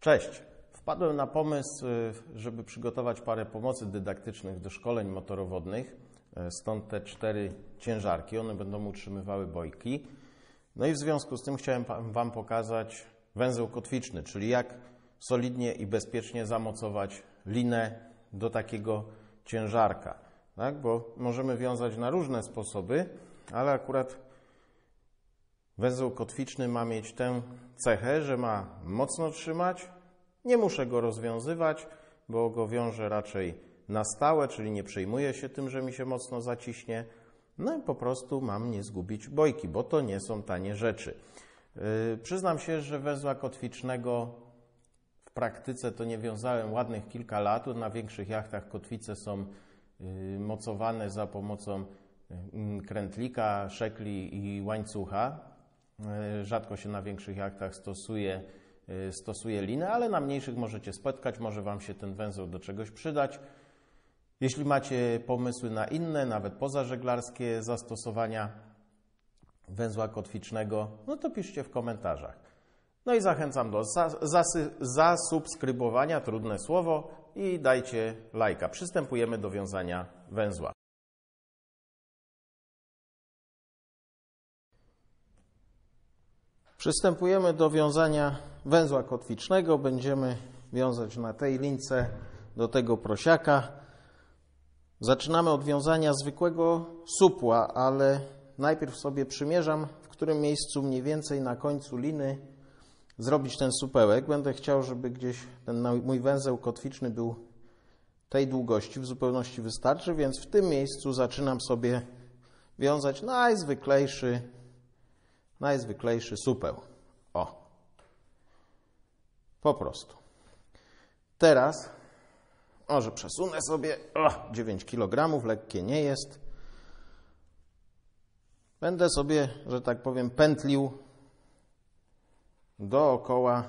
Cześć! Wpadłem na pomysł, żeby przygotować parę pomocy dydaktycznych do szkoleń motorowodnych. Stąd te 4 ciężarki, one będą utrzymywały bojki. No i w związku z tym chciałem Wam pokazać węzeł kotwiczny, czyli jak solidnie i bezpiecznie zamocować linę do takiego ciężarka. Tak? Bo możemy wiązać na różne sposoby, ale akurat węzeł kotwiczny ma mieć tę cechę, że ma mocno trzymać, nie muszę go rozwiązywać, bo go wiążę raczej na stałe, czyli nie przejmuję się tym, że mi się mocno zaciśnie. No i po prostu mam nie zgubić bojki, bo to nie są tanie rzeczy. Przyznam się, że węzła kotwicznego w praktyce to nie wiązałem ładnych kilka lat. Na większych jachtach kotwice są mocowane za pomocą krętlika, szekli i łańcucha. Rzadko się na większych jachtach stosuje linę, ale na mniejszych możecie spotkać, może Wam się ten węzeł do czegoś przydać. Jeśli macie pomysły na inne, nawet pozażeglarskie zastosowania węzła kotwicznego, no to piszcie w komentarzach. No i zachęcam do zasubskrybowania, trudne słowo, i dajcie lajka. Przystępujemy do wiązania węzła. Przystępujemy do wiązania węzła kotwicznego. Będziemy wiązać na tej lince do tego prosiaka. Zaczynamy od wiązania zwykłego supła, ale najpierw sobie przymierzam, w którym miejscu mniej więcej na końcu liny zrobić ten supełek. Będę chciał, żeby gdzieś ten mój węzeł kotwiczny był tej długości, w zupełności wystarczy, więc w tym miejscu zaczynam sobie wiązać najzwyklejszy supeł. O, po prostu. Teraz, może przesunę sobie, 9 kg, lekkie nie jest. Będę sobie, że tak powiem, pętlił dookoła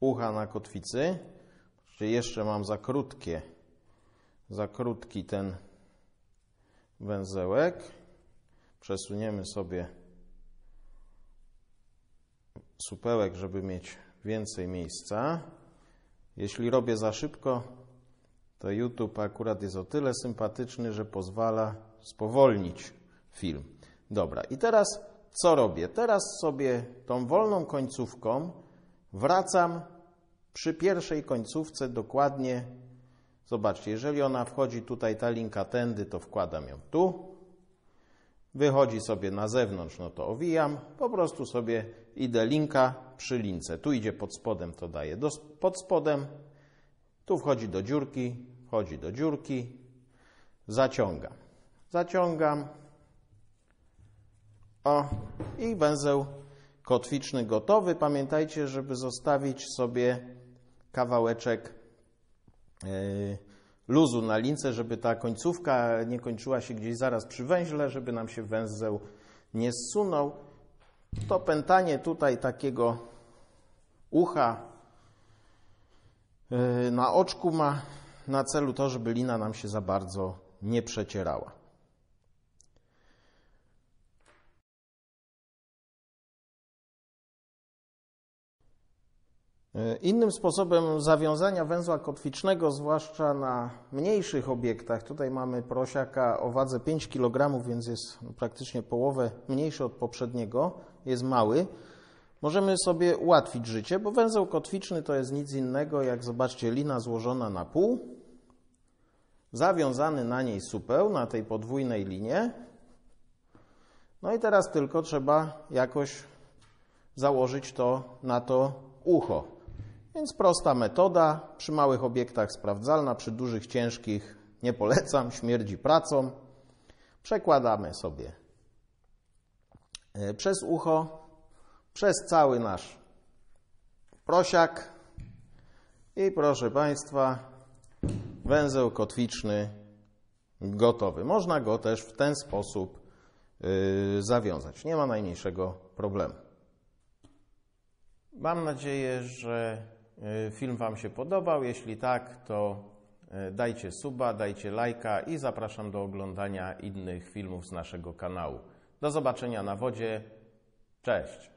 ucha na kotwicy. Jeszcze mam za krótki ten węzełek. Przesuniemy sobie supełek, żeby mieć więcej miejsca. Jeśli robię za szybko, to YouTube akurat jest o tyle sympatyczny, że pozwala spowolnić film. Dobra, i teraz co robię? Teraz sobie tą wolną końcówką wracam przy pierwszej końcówce dokładnie. Zobaczcie, jeżeli ona wchodzi tutaj, ta linka tędy, to wkładam ją tu. Wychodzi sobie na zewnątrz, no to owijam. Po prostu sobie idę linka przy lince. Tu idzie pod spodem, to daję pod spodem. Tu wchodzi do dziurki. Zaciągam. O, i węzeł kotwiczny gotowy. Pamiętajcie, żeby zostawić sobie kawałeczek luzu na lince, żeby ta końcówka nie kończyła się gdzieś zaraz przy węźle, żeby nam się węzeł nie zsunął. To pętanie tutaj takiego ucha na oczku ma na celu to, żeby lina nam się za bardzo nie przecierała. Innym sposobem zawiązania węzła kotwicznego, zwłaszcza na mniejszych obiektach, tutaj mamy prosiaka o wadze 5 kg, więc jest praktycznie połowę mniejszy od poprzedniego, jest mały. Możemy sobie ułatwić życie, bo węzeł kotwiczny to jest nic innego, jak zobaczcie, lina złożona na pół, zawiązany na niej supeł, na tej podwójnej linie. No i teraz tylko trzeba jakoś założyć to na to ucho. Więc prosta metoda, przy małych obiektach sprawdzalna, przy dużych, ciężkich nie polecam, śmierdzi pracą. Przekładamy sobie przez ucho, przez cały nasz prosiak i proszę Państwa, węzeł kotwiczny gotowy. Można go też w ten sposób zawiązać, nie ma najmniejszego problemu. Mam nadzieję, że film Wam się podobał. Jeśli tak, to dajcie suba, dajcie lajka i zapraszam do oglądania innych filmów z naszego kanału. Do zobaczenia na wodzie. Cześć!